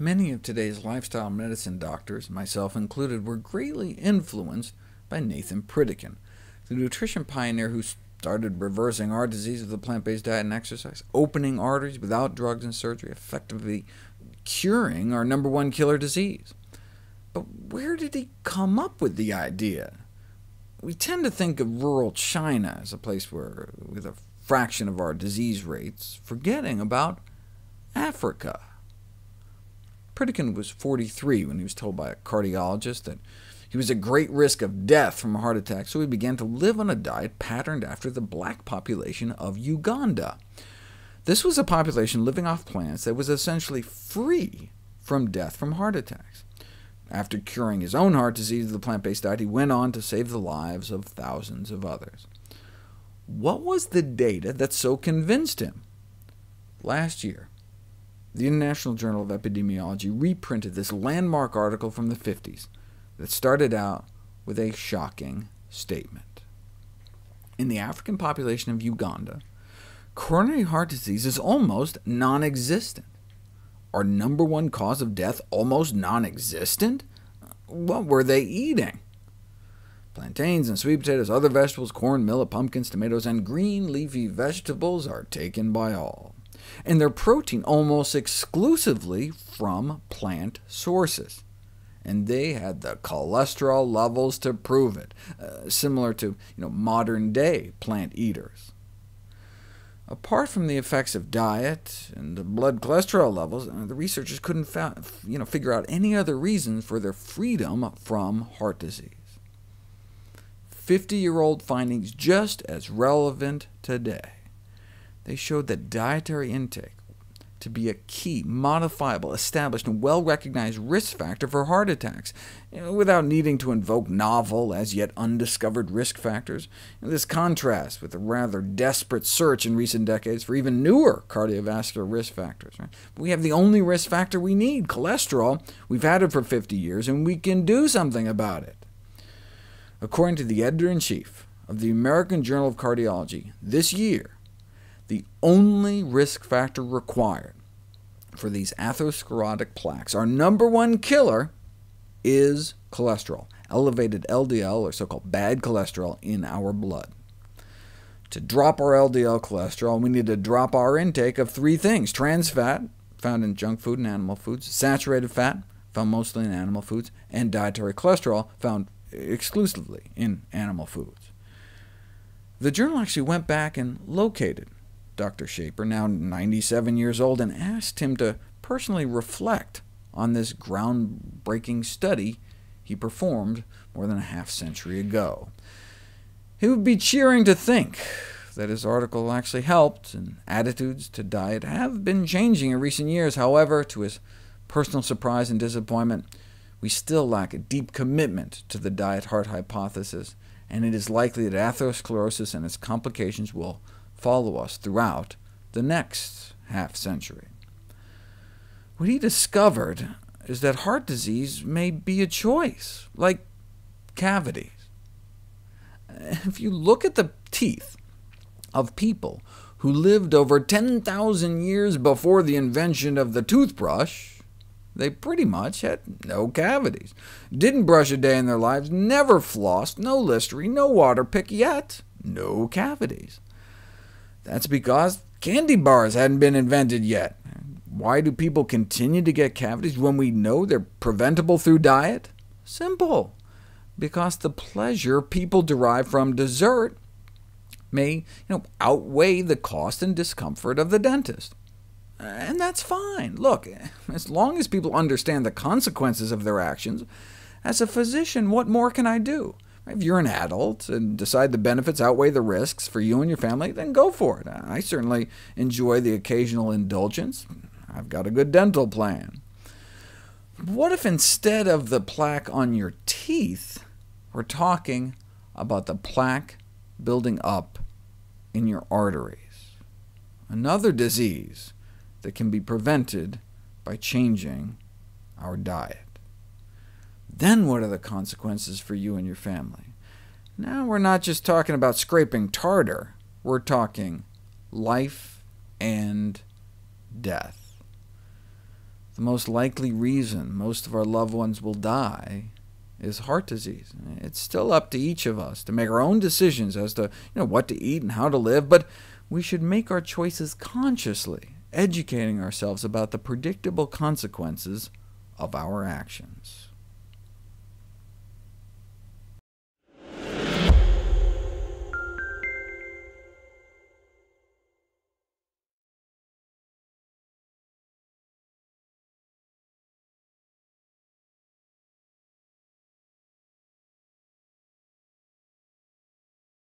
Many of today's lifestyle medicine doctors, myself included, were greatly influenced by Nathan Pritikin, the nutrition pioneer who started reversing our disease with a plant-based diet and exercise, opening arteries without drugs and surgery, effectively curing our #1 killer disease. But where did he come up with the idea? We tend to think of rural China as a place where, with a fraction of our disease rates, forgetting about Africa. Pritikin was 43 when he was told by a cardiologist that he was at great risk of death from a heart attack, so he began to live on a diet patterned after the black population of Uganda. This was a population living off plants that was essentially free from death from heart attacks. After curing his own heart disease with the plant-based diet, he went on to save the lives of thousands of others. What was the data that so convinced him? Last year, the International Journal of Epidemiology reprinted this landmark article from the 50s that started out with a shocking statement. In the African population of Uganda, coronary heart disease is almost non-existent. Our #1 cause of death almost non-existent? What were they eating? Plantains and sweet potatoes, other vegetables, corn, millet, pumpkins, tomatoes, and green leafy vegetables are taken by all, and their protein almost exclusively from plant sources. And they had the cholesterol levels to prove it, similar to modern-day plant eaters. Apart from the effects of diet and the blood cholesterol levels, the researchers couldn't figure out any other reasons for their freedom from heart disease. 50-year-old findings just as relevant today. They showed that dietary intake to be a key, modifiable, established, and well-recognized risk factor for heart attacks, without needing to invoke novel, as yet undiscovered risk factors. This contrasts with the rather desperate search in recent decades for even newer cardiovascular risk factors. Right? We have the only risk factor we need, cholesterol. We've had it for 50 years, and we can do something about it. According to the editor-in-chief of the American Journal of Cardiology, this year, the only risk factor required for these atherosclerotic plaques, our #1 killer, is cholesterol, elevated LDL, or so-called bad cholesterol, in our blood. To drop our LDL cholesterol, we need to drop our intake of three things: trans fat, found in junk food and animal foods, saturated fat, found mostly in animal foods, and dietary cholesterol, found exclusively in animal foods. The journal actually went back and located Dr. Shaper, now 97 years old, and asked him to personally reflect on this groundbreaking study he performed more than a half-century ago. He would be cheering to think that his article actually helped, and attitudes to diet have been changing in recent years. However, to his personal surprise and disappointment, we still lack a deep commitment to the diet-heart hypothesis, and it is likely that atherosclerosis and its complications will follow us throughout the next half-century. What he discovered is that heart disease may be a choice, like cavities. If you look at the teeth of people who lived over 10,000 years before the invention of the toothbrush, they pretty much had no cavities, didn't brush a day in their lives, never flossed, no Listerine, no water pick, yet no cavities. That's because candy bars hadn't been invented yet. Why do people continue to get cavities when we know they're preventable through diet? Simple. Because the pleasure people derive from dessert may outweigh the cost and discomfort of the dentist. And that's fine. Look, as long as people understand the consequences of their actions, as a physician, what more can I do? If you're an adult and decide the benefits outweigh the risks for you and your family, then go for it. I certainly enjoy the occasional indulgence. I've got a good dental plan. What if instead of the plaque on your teeth, we're talking about the plaque building up in your arteries? Another disease that can be prevented by changing our diet. Then what are the consequences for you and your family? Now we're not just talking about scraping tartar, we're talking life and death. the most likely reason most of our loved ones will die is heart disease. It's still up to each of us to make our own decisions as to what to eat and how to live, but we should make our choices consciously, educating ourselves about the predictable consequences of our actions.